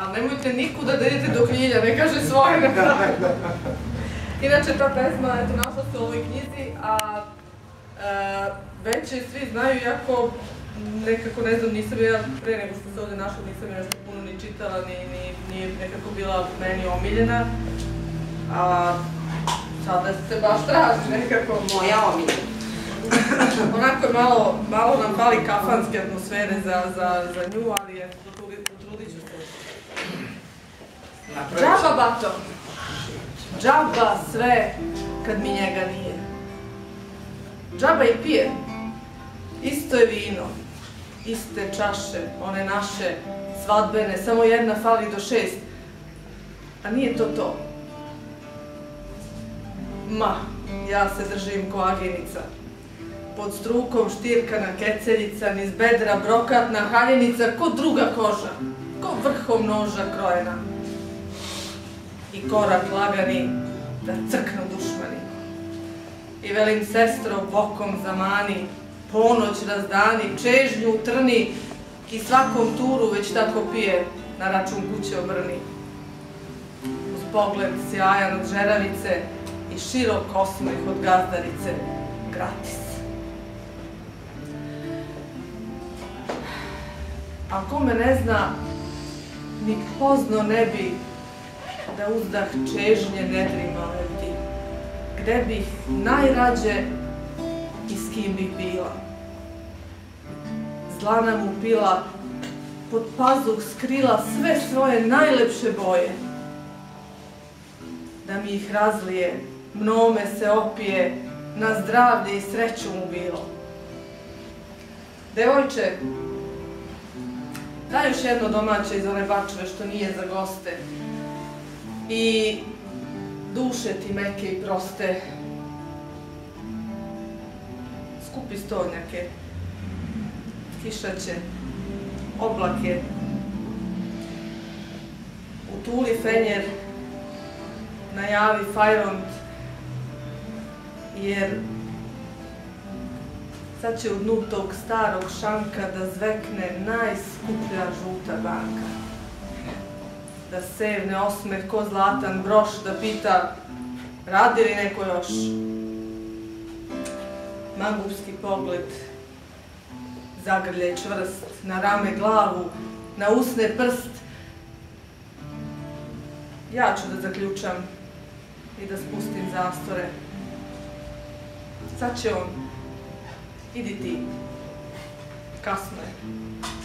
Ali nemojte nikuda da idete do Krilja, ne kaže svoje napravo. Inače, ta pesma našla se u ovoj knjizi, a već je svi znaju, iako nekako ne znam, nisam ja pre nego što se ovde našla, nisam nešto puno ni čitala, ni nekako bila meni omiljena. A sada se baš traži nekako moja omiljena. Onako je malo nam pali kafanske atmosfere za nju, ali je potrudit ću se. Džaba bato, džaba sve kad mi njega nije. Džaba i pije, isto je vino, iste čaše, one naše svadbene, samo jedna fali do 6, a nije to to. Ma, ja se držim ko agenica. Pod strukom štirkana keceljica, niz bedra brokatna haljenica, ko druga koža, ko vrhom noža krojena. I korak lagani, da crknu dušmani. I velim sestro bokom zamani, ponoć razdani, čežnju utrni, i svakom turu već tako pije, na račun kuće obrni. Uz pogled sjajan od žeravice i širok osmeh od gazdarice, gratis. A ko me ne zna, ni pozno ne bi da uzdah čežnje nedrima leti, gde bih najrađe i s kim bih bila. Zla nam upila, pod pazuh skrila sve svoje najlepše boje, da mi ih razlije, mnome se opije, na zdravlje i sreću mu bilo. Devojče, daj još jedno domaće iz one bačve što nije za goste, i duše ti meke i proste. Skupi stolnjake, kišaće, oblake, utuli fenjer, najavi fajront, jer sad će u dnu tog starog šanka da zvekne najskuplja žuta banka. Da sevne osmeh ko zlatan broš, da pita radi li neko još. Mangupski pogled, zagrljaj čvrst, na rame glavu, na usne prst. Ja ću da zaključam i da spustim zastore. Sad će on. Idi ti. Kasno je.